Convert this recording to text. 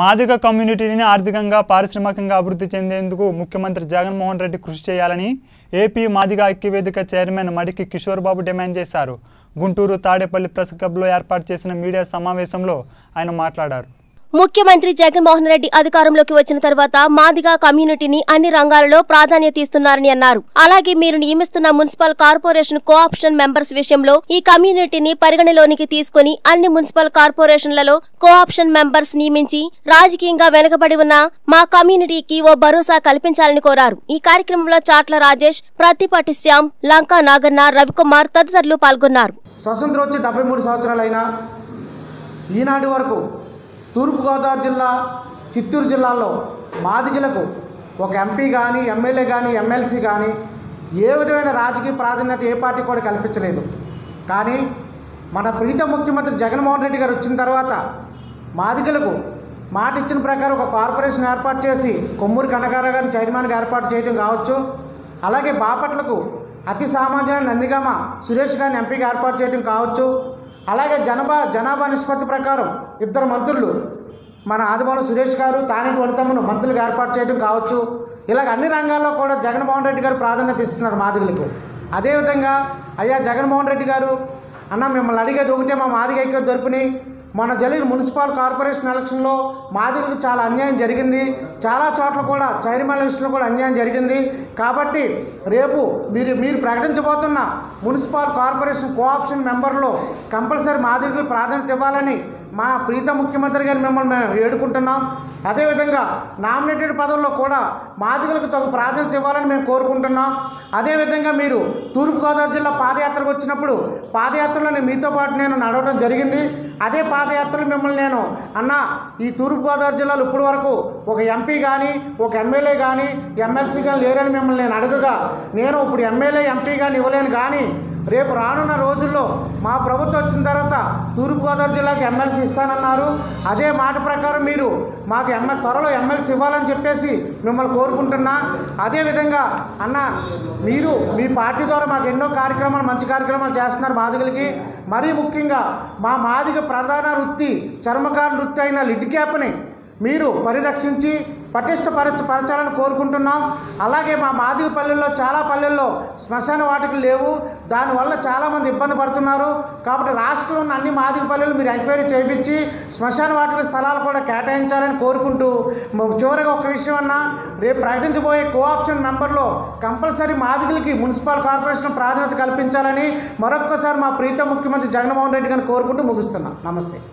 మాదిక కమ్యూనిటీని ఆర్థికంగా పారిశ్రామికంగా అభివృద్ధి చెందేందుకు ముఖ్యమంత్రి జగన్మోహన్ రెడ్డి కృషి చేయాలని ఏపీ మాదిక ఐక్యవేదిక చైర్మన్ మడికి కిషోర్ బాబు డిమాండ్ చేశారు। గుంటూరు తాడేపల్లి ప్రెస్ క్లబ్‌లో ఏర్పాటు చేసిన మీడియా సమావేశంలో ఆయన మాట్లాడారు। ముఖ్యమంత్రి జగన్మోహన్ రెడ్డి అధికారంలోకి వచ్చిన తర్వాత మాదిగ కమ్యూనిటీని అన్ని రంగాలలో ప్రాధాన్యత ఇస్తున్నారని అన్నారు। అలాగే మీరు నియమిస్తున్న మున్సిపల్ కార్పొరేషన్ కోఆప్షన్ మెంబర్స్ విషయంలో ఈ కమ్యూనిటీని పరిగణలోనికి తీసుకొని అన్ని మున్సిపల్ కార్పొరేషన్లలో కోఆప్షన్ మెంబర్స్ నియమించి రాజకీయంగా వెనకబడి ఉన్న మా కమ్యూనిటీకి ఓ భరోసా కల్పించాలని కోరారు। ఈ కార్యక్రమంలో చాట్ల రాజేష్, ప్రతిపాటి శ్యామ్, లంకా నాగన్న, రవికుమార్ తదితరులు పాల్గొన్నారు। స్వతంత్రం వచ్చి 73 సంవత్సరాలైనా ఈనాటి వరకు తూర్పుగోదావరి జిల్లా చిత్తూరు జిల్లాలో మాదిగలకు ఒక ఎంపీ కానీ ఎమ్మెల్యే కానీ ఎమ్మెల్సీ కానీ ఏ విధమైన రాజకీయ ప్రాధాన్యత ఏ పార్టీ కూడా కల్పించలేదు। కానీ మన ప్రీతం ముఖ్యమంత్రి జగన్మోహన్ రెడ్డి గారు వచ్చిన తర్వాత మాదిగలకు మాట ఇచ్చిన ప్రకారం ఒక కార్పొరేషన్ ఏర్పాటు చేసి కొమ్మూరు కనకారావు గారిని చైర్మన్గా ఏర్పాటు చేయడం కావచ్చు, అలాగే బాపట్లకు అతి సామాన్య నందిగామ సురేష్ గారిని ఎంపీగా ఏర్పాటు చేయడం కావచ్చు, అలాగే జనాభా నిష్పత్తి ప్రకారం ఇద్దరు మంత్రులు మన ఆదిమూల సురేష్ గారు తానేటి వనితమ్మను మంత్రులుగా ఏర్పాటు చేయడం కావచ్చు। ఇలాగ అన్ని రంగాల్లో కూడా జగన్మోహన్ రెడ్డి గారు ప్రాధాన్యత ఇస్తున్నారు మాదిగలకు। అదేవిధంగా అయ్యా జగన్మోహన్ రెడ్డి గారు అన్న మిమ్మల్ని అడిగేది ఒకటే, మా మాదిగ ఐక్య దొరికిని మన జరిగిన మున్సిపల్ కార్పొరేషన్ ఎలక్షన్లో మాదిగలకు చాలా అన్యాయం జరిగింది, చాలా చోట్ల కూడా చైర్మన్ విషయంలో కూడా అన్యాయం జరిగింది, కాబట్టి రేపు మీరు ప్రకటించబోతున్న మున్సిపల్ కార్పొరేషన్ కోఆప్షన్ మెంబర్లో కంపల్సరీ మాదిగలకు ప్రాధాన్యత ఇవ్వాలని మా ప్రీత ముఖ్యమంత్రి గారు మిమ్మల్ని మేము వేడుకుంటున్నాం। అదేవిధంగా నామినేటెడ్ పదవుల్లో కూడా మాదిగలకు తగు ప్రాధాన్యత ఇవ్వాలని మేము కోరుకుంటున్నాం। అదేవిధంగా మీరు తూర్పుగోదావరి జిల్లా పాదయాత్రకు వచ్చినప్పుడు పాదయాత్రలో మీతో పాటు నేను నడవడం జరిగింది। అదే పాదయాత్రలో మిమ్మల్ని నేను అన్న ఈ తూర్పుగోదావరి జిల్లాలో ఇప్పటి వరకు ఒక ఎంపీ కానీ ఒక ఎమ్మెల్యే కానీ ఎమ్మెల్సీ కానీ లేరని మిమ్మల్ని నేను అడగగా, నేను ఇప్పుడు ఎమ్మెల్యే ఎంపీ కానీ ఇవ్వలేను, కానీ రేపు రానున్న రోజుల్లో మా ప్రభుత్వం వచ్చిన తర్వాత తూర్పుగోదావరి జిల్లాకు ఎమ్మెల్సీ ఇస్తానన్నారు, అదే మాట ప్రకారం మీరు మాకు త్వరలో ఎమ్మెల్సీ ఇవ్వాలని చెప్పేసి మిమ్మల్ని కోరుకుంటున్నా। అదేవిధంగా అన్న మీరు మీ పార్టీ ద్వారా మాకు ఎన్నో కార్యక్రమాలు మంచి కార్యక్రమాలు చేస్తున్నారు మాదిగలకి, మరీ ముఖ్యంగా మా మాదిగ ప్రధాన వృత్తి చర్మకార వృత్తి అయిన లిడ్ క్యాప్ని మీరు పరిరక్షించి పటిష్టపరచాలని కోరుకుంటున్నాం। అలాగే మా మాదిగ పల్లెల్లో చాలా పల్లెల్లో శ్మశాన వాటికలు లేవు, దానివల్ల చాలామంది ఇబ్బంది పడుతున్నారు, కాబట్టి రాష్ట్రంలో ఉన్న అన్ని మాదిగ పల్లెలు మీరు ఎంక్వైరీ చేయించి శ్మశాన వాటికల స్థలాలు కూడా కేటాయించాలని కోరుకుంటూ చివరిగా ఒక విషయం అన్నా, రేపు ప్రకటించబోయే కోఆప్షన్ మెంబర్లో కంపల్సరీ మాదిగలకి మున్సిపల్ కార్పొరేషన్ ప్రాధాన్యత కల్పించాలని మరొక్కసారి మా ప్రీత ముఖ్యమంత్రి జగన్మోహన్ రెడ్డి గారిని కోరుకుంటూ ముగిస్తున్నాం। నమస్తే।